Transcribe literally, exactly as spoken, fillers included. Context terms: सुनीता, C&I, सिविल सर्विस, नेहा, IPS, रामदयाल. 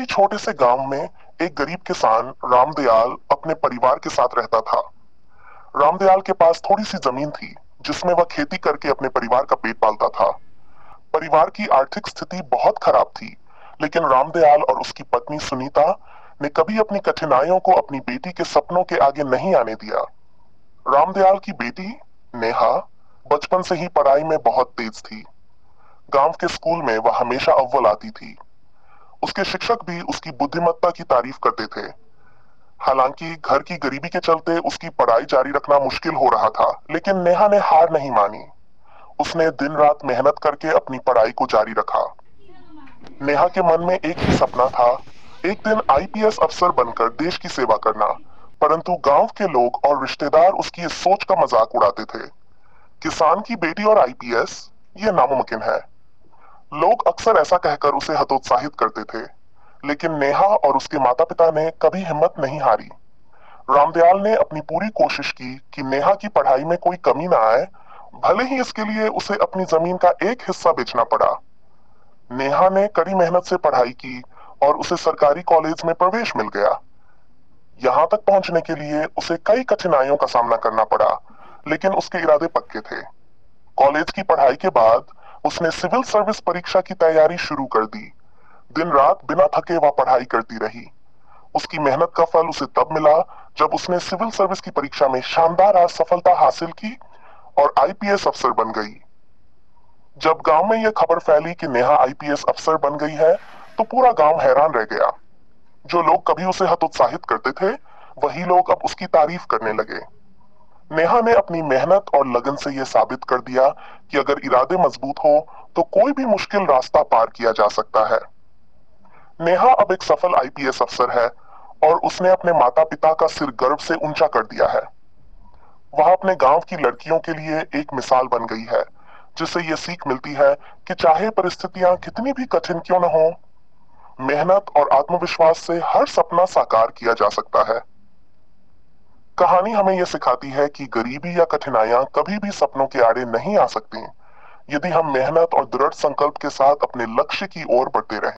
इसी छोटे से गांव में एक गरीब किसान रामदयाल अपने परिवार के साथ रहता था। रामदयाल के पास थोड़ी सी जमीन थी जिसमें वह खेती करके अपने परिवार का पेट पालता था। परिवार की आर्थिक स्थिति बहुत खराब थी, लेकिन रामदयाल और उसकी पत्नी सुनीता ने कभी अपनी कठिनाइयों को अपनी बेटी के सपनों के आगे नहीं आने दिया। रामदयाल की बेटी नेहा बचपन से ही पढ़ाई में बहुत तेज थी। गांव के स्कूल में वह हमेशा अव्वल आती थी। उसके शिक्षक भी उसकी बुद्धिमत्ता की तारीफ करते थे। हालांकि घर की गरीबी के चलते उसकी पढ़ाई जारी रखना मुश्किल हो रहा था, लेकिन नेहा ने हार नहीं मानी। उसने दिन रात मेहनत करके अपनी पढ़ाई को जारी रखा। नेहा के मन में एक ही सपना था, एक दिन आई पी एस अफसर बनकर देश की सेवा करना, परंतु गांव के लोग और रिश्तेदार उसकी इस सोच का मजाक उड़ाते थे। किसान की बेटी और आई पी एस, ये नामुमकिन है। लोग अक्सर ऐसा कहकर उसे हतोत्साहित करते थे, लेकिन नेहा और उसके माता पिता ने कभी हिम्मत नहीं हारी। रामदयाल ने अपनी पूरी कोशिश की कि नेहा की पढ़ाई में कोई कमी ना आए, भले ही इसके लिए उसे अपनी जमीन का एक हिस्सा बेचना पड़ा। नेहा ने कड़ी मेहनत से पढ़ाई की और उसे सरकारी कॉलेज में प्रवेश मिल गया। यहाँ तक पहुंचने के लिए उसे कई कठिनाइयों का सामना करना पड़ा, लेकिन उसके इरादे पक्के थे। कॉलेज की पढ़ाई के बाद उसने सिविल सर्विस परीक्षा की तैयारी शुरू कर दी। दिन रात बिना थके वह पढ़ाई करती रही। उसकी मेहनत का फल उसे तब मिला जब उसने सिविल सर्विस की परीक्षा में शानदार सफलता हासिल की और आई पी एस अफसर बन गई। जब गांव में यह खबर फैली कि नेहा आई पी एस अफसर बन गई है, तो पूरा गांव हैरान रह गया। जो लोग कभी उसे हतोत्साहित करते थे, वही लोग अब उसकी तारीफ करने लगे। नेहा ने अपनी मेहनत और लगन से यह साबित कर दिया कि अगर इरादे मजबूत हो तो कोई भी मुश्किल रास्ता पार किया जा सकता है। नेहा अब एक सफल आई पी एस अफसर है और उसने अपने माता पिता का सिर गर्व से ऊंचा कर दिया है। वह अपने गांव की लड़कियों के लिए एक मिसाल बन गई है, जिससे यह सीख मिलती है कि चाहे परिस्थितियां कितनी भी कठिन क्यों न हो, मेहनत और आत्मविश्वास से हर सपना साकार किया जा सकता है। कहानी हमें यह सिखाती है कि गरीबी या कठिनाइयां कभी भी सपनों के आड़े नहीं आ सकती, यदि हम मेहनत और दृढ़ संकल्प के साथ अपने लक्ष्य की ओर बढ़ते रहें।